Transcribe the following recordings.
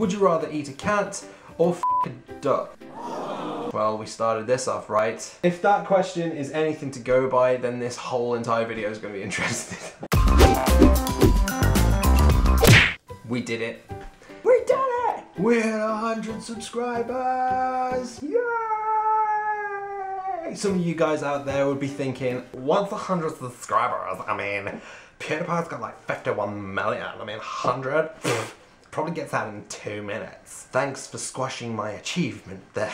Would you rather eat a cat or a duck? Well, we started this off right. If that question is anything to go by, then this whole entire video is going to be interesting. We did it. We did it! We hit 100 subscribers! Yay! Some of you guys out there would be thinking, what's 100 subscribers? I mean, Pewdiepie's got like 51 million. I mean, 100? Probably gets that in 2 minutes. Thanks for squashing my achievement there.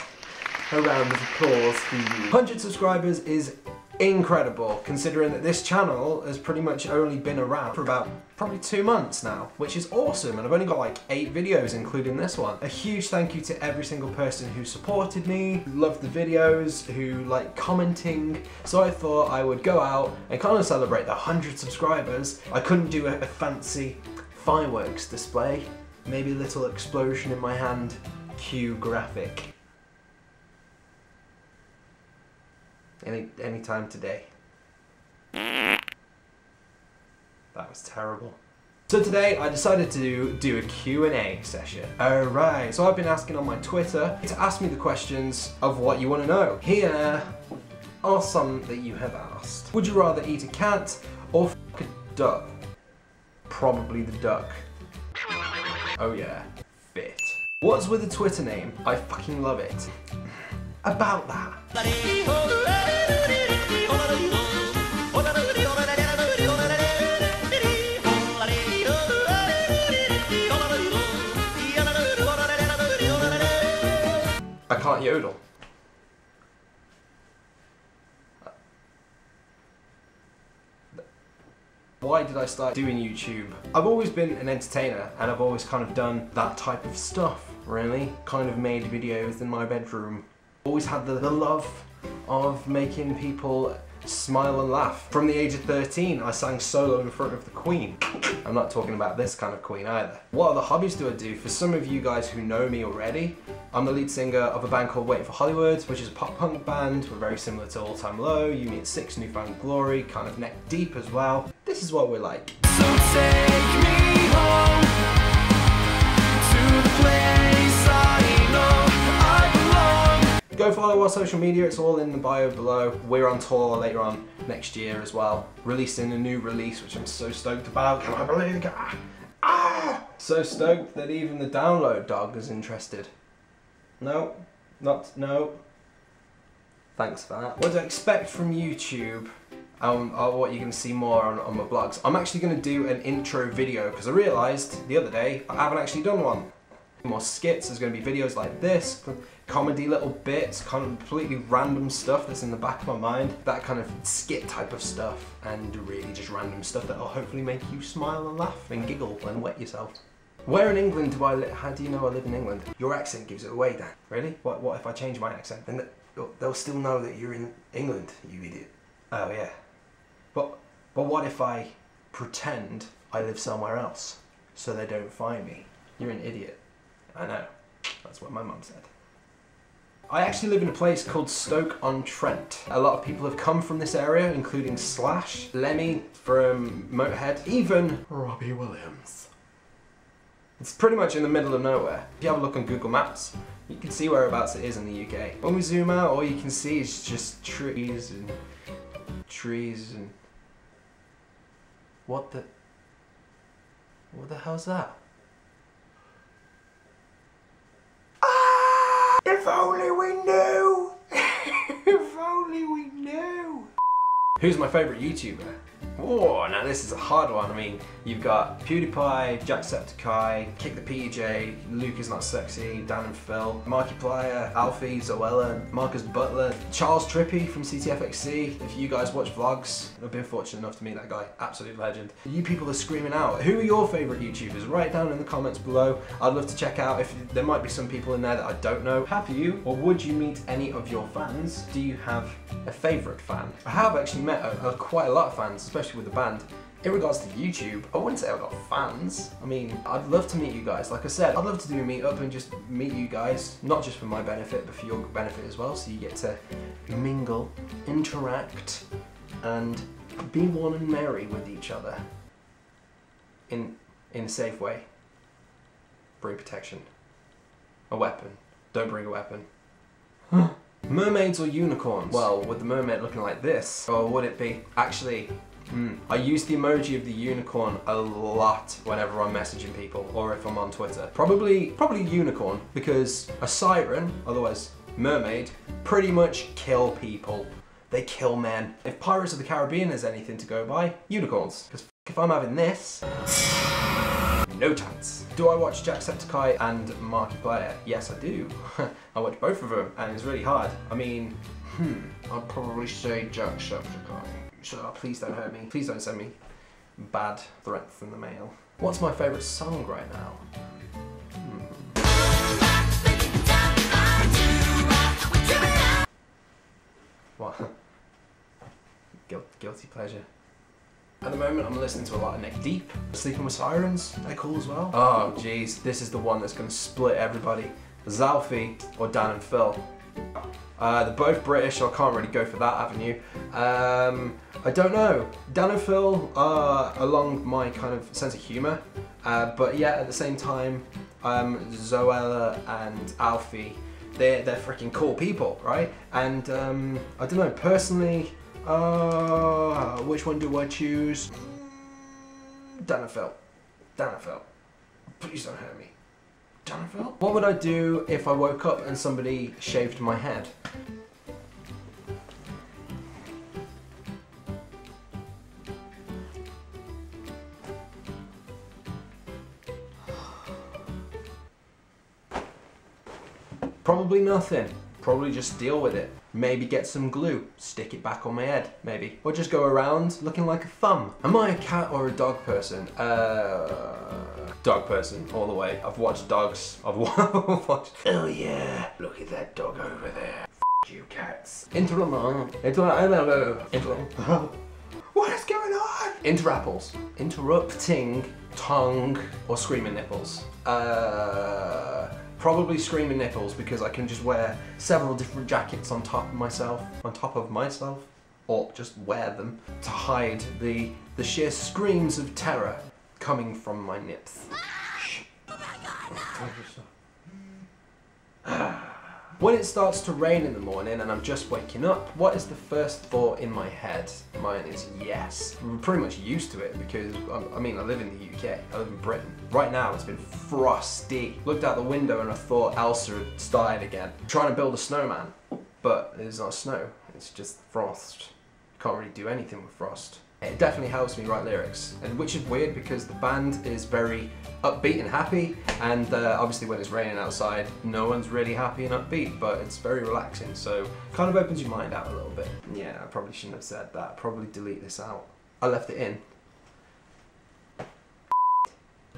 A round of applause for you. 100 subscribers is incredible, considering that this channel has pretty much only been around for about probably 2 months now, which is awesome, and I've only got like 8 videos including this one. A huge thank you to every single person who supported me, who loved the videos, who liked commenting, so I thought I would go out and kind of celebrate the 100 subscribers. I couldn't do a fancy fireworks display, maybe a little explosion in my hand, cue graphic. Any time today. That was terrible. So today I decided to do a Q&A session. Alright, so I've been asking on my Twitter to ask me the questions of what you want to know. Here are some that you have asked. Would you rather eat a cat or a duck? Probably the duck. Oh yeah, fit. What's with the Twitter name? I fucking love it. About that. I can't yodel. Why did I start doing YouTube? I've always been an entertainer and I've always kind of done that type of stuff, really. Kind of made videos in my bedroom. Always had the love of making people smile and laugh. From the age of 13, I sang solo in front of the Queen. I'm not talking about this kind of Queen either. What other hobbies do I do? For some of you guys who know me already, I'm the lead singer of a band called Waiting for Hollywood, which is a pop punk band. We're very similar to All Time Low, Unit 6, Newfound Glory, kind of Neck Deep as well. This is what we're like. So take me home to the place I know. Go follow our social media, it's all in the bio below. We're on tour later on next year as well. Releasing a new release, which I'm so stoked about. Can I believe it? Ah! So stoked that even the download dog is interested. No, not, no. Thanks for that. What do I expect from YouTube? What you're going to see more on my blogs. I'm actually going to do an intro video, because I realised the other day I haven't actually done one. More skits, there's going to be videos like this, comedy little bits, completely random stuff that's in the back of my mind, that kind of skit type of stuff, and really just random stuff that'll hopefully make you smile and laugh and giggle and wet yourself. Where in England do I live? How do you know I live in England? Your accent gives it away, Dan. Really? What if I change my accent? Then they'll still know that you're in England, you idiot. Oh yeah. But what if I pretend I live somewhere else so they don't find me? You're an idiot. I know, that's what my mum said. I actually live in a place called Stoke-on-Trent. A lot of people have come from this area, including Slash, Lemmy from Moathead, even Robbie Williams. It's pretty much in the middle of nowhere. If you have a look on Google Maps, you can see whereabouts it is in the UK. When we zoom out, all you can see is just trees and trees and... What the hell's that? If only we knew! If only we knew! Who's my favourite YouTuber? Whoa, now this is a hard one. I mean, you've got Pewdiepie, Jacksepticeye, Kick the PJ, Luke is Not Sexy, Dan and Phil, Markiplier, Alfie, Zoella, Marcus Butler, Charles Trippy from CTFXC. If you guys watch vlogs, I've been fortunate enough to meet that guy, absolute legend. You people are screaming out, who are your favourite YouTubers? Write down in the comments below. I'd love to check out if there might be some people in there that I don't know. Have you, or would you meet any of your fans? Do you have a favourite fan? I have actually met quite a lot of fans, especially with the band. In regards to YouTube, I wouldn't say I've got fans. I mean, I'd love to meet you guys. Like I said, I'd love to do a meet-up and just meet you guys, not just for my benefit, but for your benefit as well, so you get to mingle, interact, and be one and merry with each other. In a safe way. Bring protection. A weapon. Don't bring a weapon. Huh. Mermaids or unicorns? Well, with the mermaid looking like this, or would it be? Actually, I use the emoji of the unicorn a lot whenever I'm messaging people, or if I'm on Twitter. Probably unicorn, because a siren, otherwise mermaid, pretty much kill people. They kill men. If Pirates of the Caribbean is anything to go by, unicorns. Because if I'm having this, no chance. Do I watch Jacksepticeye and Markiplier? Yes, I do. I watch both of them, and it's really hard. I mean, I'd probably say Jacksepticeye. Shut up, please don't hurt me. Please don't send me bad threats in the mail. What's my favourite song right now? What? Guilty pleasure. At the moment, I'm listening to a lot of Neck Deep. Sleeping With Sirens, they're cool as well. Oh jeez, this is the one that's going to split everybody. Zalfie or Dan and Phil. They're both British, so I can't really go for that avenue. I don't know. Dan and Phil are along my kind of sense of humour, but yeah, at the same time, Zoella and Alfie, they're freaking cool people, right? And I don't know, personally, which one do I choose? Dan and Phil. Dan and Phil. Please don't hurt me. What would I do if I woke up and somebody shaved my head? Probably nothing. Probably just deal with it. Maybe get some glue, stick it back on my head, maybe. Or just go around looking like a thumb. Am I a cat or a dog person? Dog person, all the way. I've watched dogs. I've watched... Oh yeah, look at that dog over there. F*** you cats. What is going on? Interrupting, tongue, or screaming nipples. Probably screaming nipples, because I can just wear several different jackets on top of myself. Or just wear them to hide the sheer screams of terror coming from my nips. Oh my God, no. When it starts to rain in the morning and I'm just waking up, what is the first thought in my head? Mine is yes. I'm pretty much used to it because, I mean, I live in the UK, I live in Britain. Right now it's been frosty. Looked out the window and I thought Elsa had started again. I'm trying to build a snowman, but it's not snow, it's just frost. Can't really do anything with frost. It definitely helps me write lyrics, and which is weird because the band is very upbeat and happy, and obviously when it's raining outside no one's really happy and upbeat, but it's very relaxing, so kind of opens your mind out a little bit. Yeah, I probably shouldn't have said that. Probably delete this out. I left it in.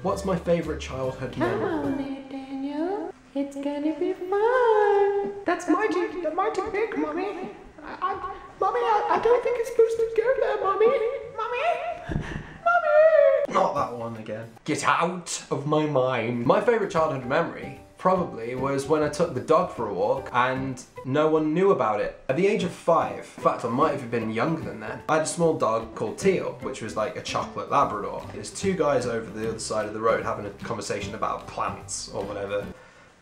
What's my favourite childhood memory? Daniel, it's gonna be fun. That's my too big, Mummy. Mummy, I don't think it's supposed to go there, Mummy. Mummy! Not that one again. Get out of my mind. My favourite childhood memory probably was when I took the dog for a walk and no one knew about it. At the age of 5, in fact I might have been younger than that, I had a small dog called Teal, which was like a chocolate Labrador. There's two guys over the other side of the road having a conversation about plants or whatever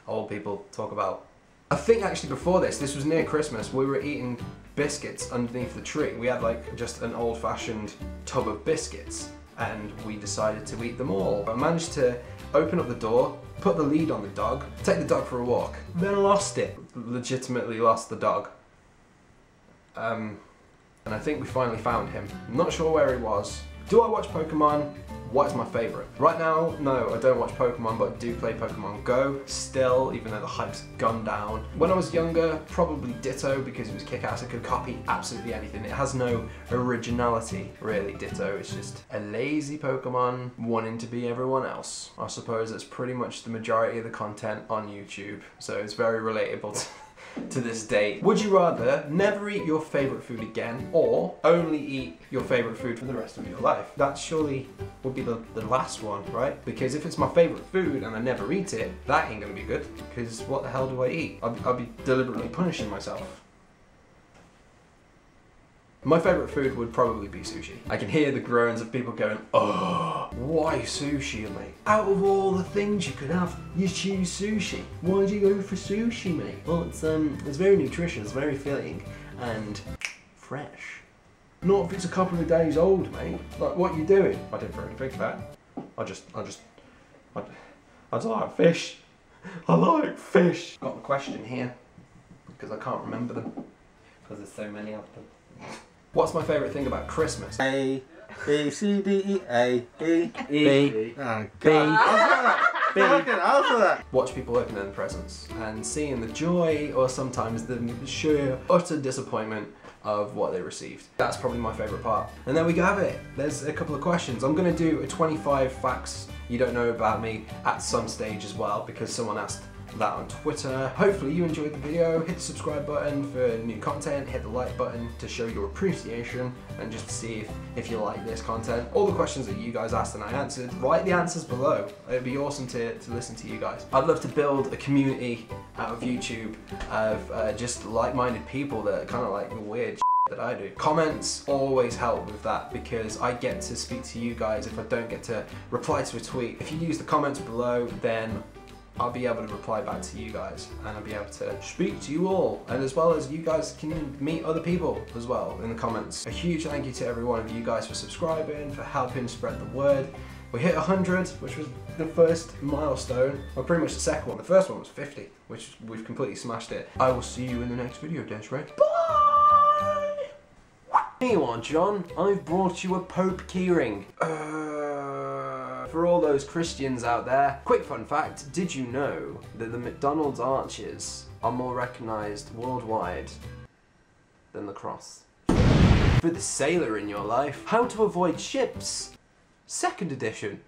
old people talk about. I think actually before this was near Christmas, we were eating biscuits underneath the tree. We had like just an old-fashioned tub of biscuits and we decided to eat them all. I managed to open up the door, put the lead on the dog, take the dog for a walk, then lost it. Legitimately lost the dog. And I think we finally found him. I'm not sure where he was. Do I watch Pokemon? What is my favourite? Right now, no, I don't watch Pokemon, but I do play Pokemon Go still, even though the hype's gone down. When I was younger, probably Ditto, because it was kick-ass. It could copy absolutely anything. It has no originality, really, Ditto. It's just a lazy Pokemon wanting to be everyone else. I suppose that's pretty much the majority of the content on YouTube, so it's very relatable to this day. Would you rather never eat your favourite food again, or only eat your favourite food for the rest of your life? That surely would be the last one, right? Because if it's my favourite food and I never eat it, that ain't gonna be good, because what the hell do I eat? I'll be deliberately punishing myself. My favourite food would probably be sushi. I can hear the groans of people going, oh, Why sushi, mate? Out of all the things you could have, you choose sushi. Why'd you go for sushi, mate? Well, it's very nutritious, very filling, and fresh. Not if it's a couple of days old, mate. Like, what are you doing? I didn't really think that. I like fish. I like fish. Got the question here, because I can't remember them. Because there's so many of them. What's my favourite thing about Christmas? A, B, C, D, E, A, E, E, B, oh, B. Answer that. Watch people opening their presents and seeing the joy or sometimes the sheer utter disappointment of what they received. That's probably my favourite part. And there we have it. There's a couple of questions. I'm going to do a 25 facts you don't know about me at some stage as well, because someone asked that on Twitter. Hopefully you enjoyed the video. Hit the subscribe button for new content, hit the like button to show your appreciation and just to see if you like this content. All the questions that you guys asked and I answered, write the answers below. It'd be awesome to listen to you guys. I'd love to build a community out of YouTube of just like-minded people that are kind of like the weird that I do. Comments always help with that because I get to speak to you guys if I don't get to reply to a tweet. If you use the comments below, then I'll be able to reply back to you guys and I'll be able to speak to you all, and as well as you guys can meet other people as well in the comments. A huge thank you to every one of you guys for subscribing, for helping spread the word. We hit 100, which was the first milestone, or pretty much the second one. The first one was 50, which we've completely smashed it. I will see you in the next video, Dash Ray. Bye! Here you are, John. I've brought you a Pope keyring. For all those Christians out there, quick fun fact, did you know that the McDonald's arches are more recognised worldwide than the cross? For the sailor in your life, how to avoid ships, 2nd edition.